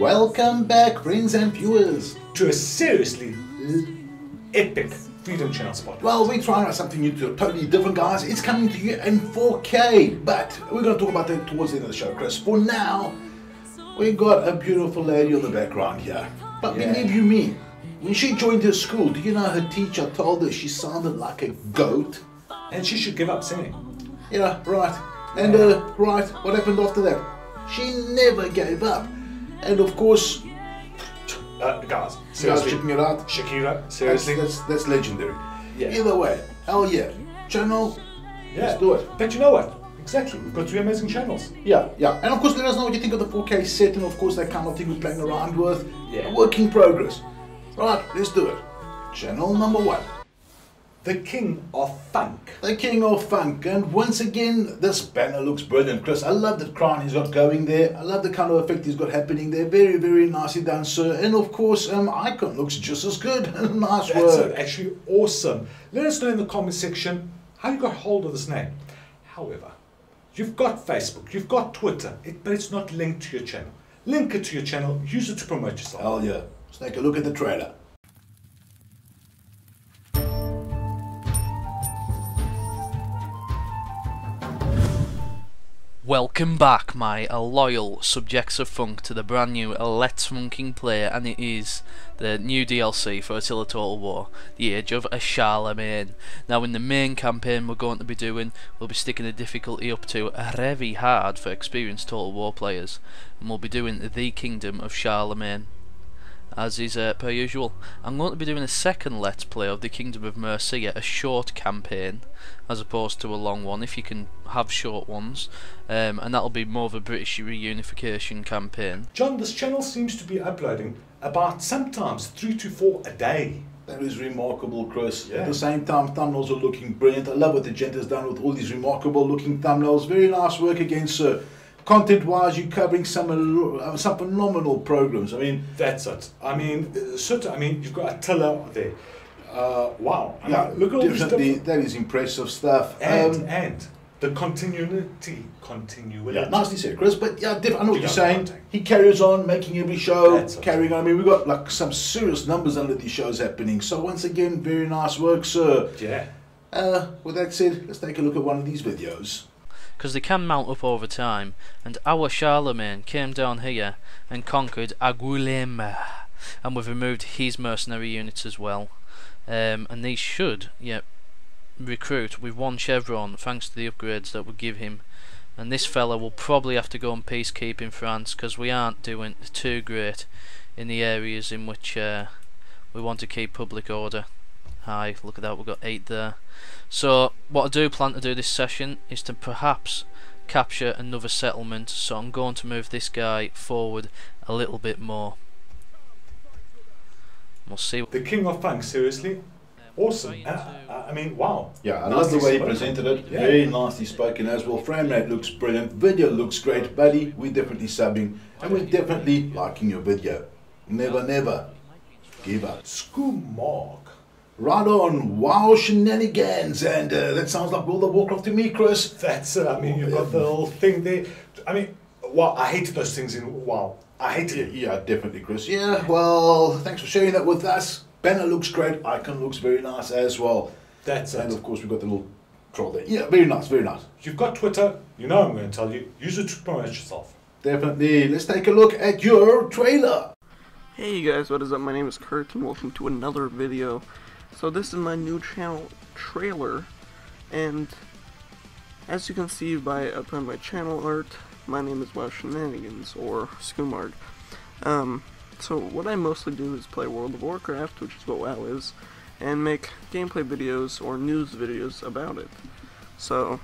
Welcome back, friends and viewers, to a seriously epic Freedom Channel Spotlight. Well, we're trying out something new, totally different, guys. It's coming to you in 4K, but we're going to talk about that towards the end of the show, Chris. For now, we got a beautiful lady on the background here. But yeah, many of you mean, when she joined her school, do you know her teacher told her she sounded like a goat? And she should give up singing. Yeah, right. And what happened after that? She never gave up. And of course, guys, seriously, checking it out. Shakira, seriously, that's legendary. Yeah. Either way, hell yeah, channel, yeah, let's do it. But you know what? Exactly, we've got three amazing channels. Yeah, yeah. And of course, let us know what you think of the 4K set, and of course, that kind of thing we're playing around with. Yeah. Work in progress. Right, let's do it. Channel number one. The King of Funk. The King of Funk, and once again this banner looks brilliant, Chris. I love the crown he's got going there. I love the kind of effect he's got happening there. Very, very nicely done, sir. And of course, icon looks just as good. Nice That's work. That's actually awesome. Let us know in the comment section how you got hold of this name. However, you've got Facebook, you've got Twitter, but it's not linked to your channel. Link it to your channel, use it to promote yourself. Hell yeah. Let's take a look at the trailer. Welcome back, my loyal subjects of funk, to the brand new Let's Funking Play, and it is the new DLC for Attila Total War, the Age of Charlemagne. Now in the main campaign we're going to be doing, we'll be sticking the difficulty up to Revy Hard for experienced Total War players, and we'll be doing the Kingdom of Charlemagne, as is per usual. I'm going to be doing a second Let's Play of the Kingdom of Mercia, a short campaign as opposed to a long one, if you can have short ones, and that'll be more of a British reunification campaign. John, this channel seems to be uploading about sometimes 3 to 4 a day. That is remarkable, Chris. Yeah. At the same time, thumbnails are looking brilliant. I love what the gent has done with all these remarkable looking thumbnails. Very nice work again, sir. Content-wise, you're covering some phenomenal programs. I mean, that's it. I mean, you've got Attila there. Wow. Yeah, look at all this. That is impressive stuff. And the continuity. Yeah, nicely said, Chris. But yeah, I know what you're saying. He carries on making every show, I mean, we've got like some serious numbers under these shows happening. So once again, very nice work, sir. Yeah. With that said, let's take a look at one of these videos, because they can mount up over time, and our Charlemagne came down here and conquered Aguilema, and we've removed his mercenary units as well, and they should recruit with one chevron thanks to the upgrades that we give him. And this fella will probably have to go on peacekeep in France, because we aren't doing too great in the areas in which we want to keep public order. Hi, look at that, we've got 8 there. So what I do plan to do this session is to perhaps capture another settlement, so I'm going to move this guy forward a little bit more. We'll see. The King of Funk, seriously? Awesome. I mean, wow. Yeah, I love the way he presented it. Yeah. Very nicely spoken as well. Frame rate looks brilliant. Video looks great. Buddy, we're definitely subbing, and we're definitely liking your video. Never, never give up. Skumarg. Right on, WoW Shenanigans, and that sounds like World of Warcraft to me, Chris. That's I mean, you've got the whole thing there. I mean, wow, I hated those things in WoW. I hated it. Yeah, definitely, Chris. Yeah, well, thanks for sharing that with us. Banner looks great, icon looks very nice as well. That's it. And of course, we've got the little troll there. Yeah, very nice, very nice. You've got Twitter, you know I'm going to tell you. Use it to promote yourself. Definitely. Let's take a look at your trailer. Hey guys, what is up? My name is Kurt, and welcome to another video. So this is my new channel trailer, and as you can see by up on my channel art, my name is WoW Shenanigans, or Skumarg. So what I mostly do is play World of Warcraft, which is what WoW is, and make gameplay videos or news videos about it. So,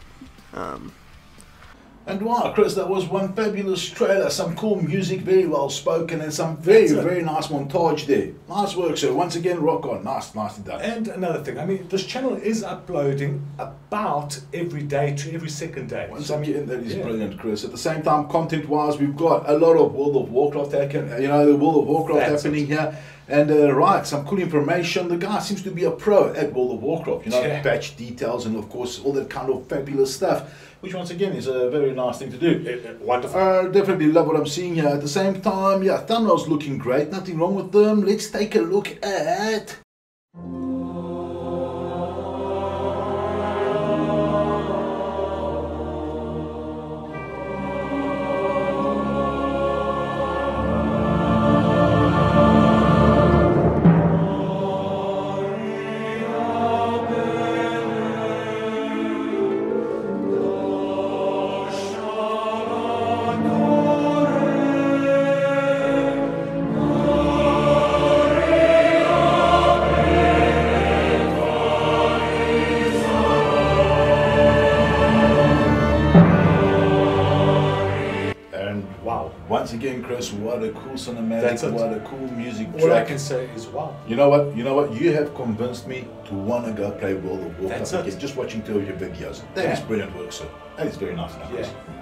And wow, Chris, that was one fabulous trailer. Some cool music, very well spoken, and some very, very nice montage there. Nice work, sir. Once again, rock on. Nice, nicely done. And another thing, I mean, this channel is uploading about every day to every second day. Once again, that is brilliant, Chris. At the same time, content-wise, we've got a lot of World of Warcraft, happening here. And right, some cool information. The guy seems to be a pro at World of Warcraft, batch details and of course all that kind of fabulous stuff. which once again is a very nice thing to do. Wonderful. I definitely love what I'm seeing here. At the same time, yeah, thumbnails looking great, nothing wrong with them. Let's take a look at... What a cool cinematic, what a cool music track. All I can say is wow. You know what, you have convinced me to want to go play World of Warcraft again, just watching two of your videos. That is brilliant work, sir. That is very nice.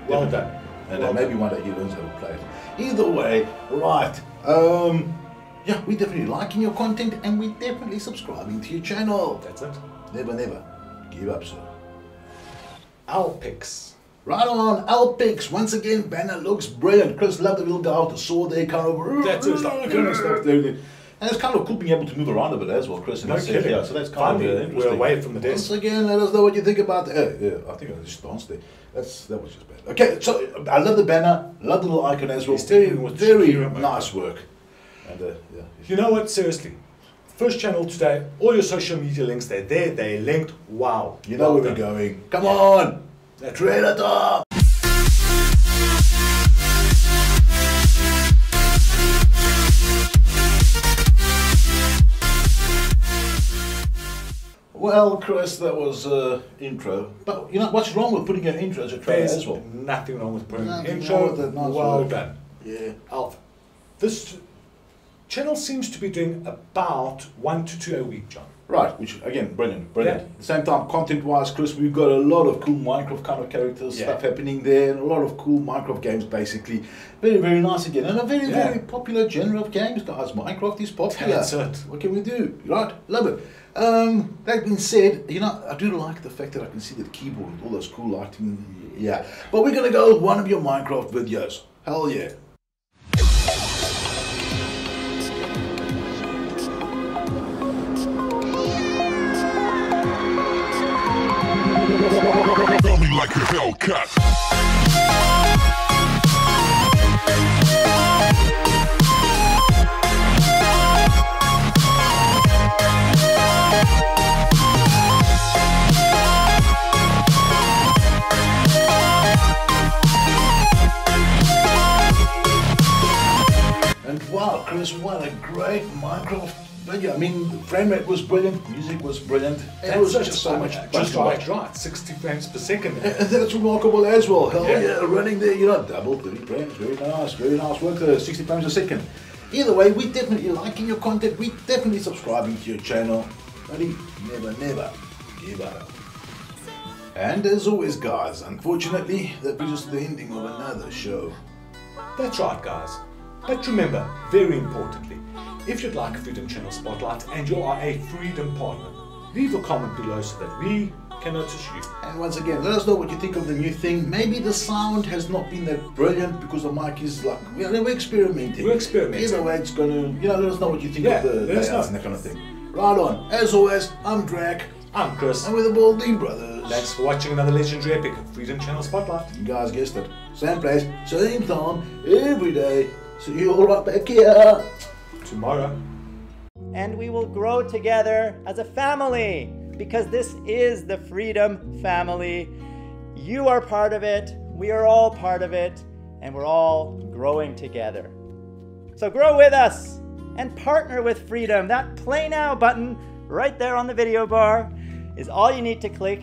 Well done. And well maybe one day he learns how to play it. Either way, right, yeah, we're definitely liking your content and we're definitely subscribing to your channel. That's it. Never, never give up, sir. Our picks. Right on, Alpix. Once again, banner looks brilliant. Chris loved the little guy with the sword there, kind of. That's it. And it's kind of cool being able to move around a bit as well, Chris. No kidding. Yeah, so that's kind of interesting. We're away from the desk. Once again, let us know what you think about that. Yeah, I think I just danced there. That was just bad. Okay, so I love the banner, love the little icon as well. It's very nice work. And, yeah, you know what? Seriously. First channel today, all your social media links, they're there, they're linked. Wow. You know where we're going. Come on. That's right up. Well, Chris, that was intro. But you know what's wrong with putting an intro as a trailer as well? Nothing wrong with putting an intro. With that, well done. Yeah, Alf. This channel seems to be doing about 1 to 2 a week, John. Right, which again, brilliant. Yeah. At the same time, content-wise, Chris, we've got a lot of cool Minecraft kind of characters, stuff happening there, and a lot of cool Minecraft games, basically. Very, very nice again, and a very, very popular genre of games, guys. Minecraft is popular. That's it. What can we do? Right, love it. That being said, you know, I do like the fact that I can see the keyboard with all those cool lighting. Yeah, but we're gonna go with one of your Minecraft videos. Hell yeah. Like a Hellcat. And wow, Chris, what a great Minecraft video. I mean, the frame rate was brilliant, music was brilliant, it was just so much fun. Just right, 60 frames per second. And that's remarkable as well. Hell yeah, running there, you know, double 30 frames, very nice work there, 60 frames a second. Either way, we're definitely liking your content, we're definitely subscribing to your channel. Buddy, never give up. And as always, guys, unfortunately, that brings us to the ending of another show. That's right, guys. But remember, very importantly, if you'd like a Freedom Channel Spotlight and you are a Freedom Partner, leave a comment below so that we can notice you. And once again, let us know what you think of the new thing. Maybe the sound has not been that brilliant because the mic is like, we're experimenting. Either way, it's going to, you know, let us know what you think of the layout and that kind of thing. Right on. As always, I'm Drek. I'm Chris. And we're the Baldi Brothers. Thanks for watching another legendary epic of Freedom Channel Spotlight. You guys guessed it. Same place, same time, every day. So you're all right back here. Tomorrow. And we will grow together as a family, because this is the Freedom Family. You are part of it, we are all part of it, and we're all growing together. So grow with us and partner with Freedom. That Play Now button right there on the video bar is all you need to click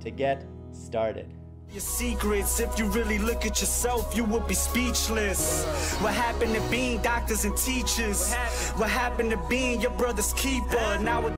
to get started. Your secrets, if you really look at yourself, you would be speechless. What happened to being doctors and teachers? What happened to being your brother's keeper? Now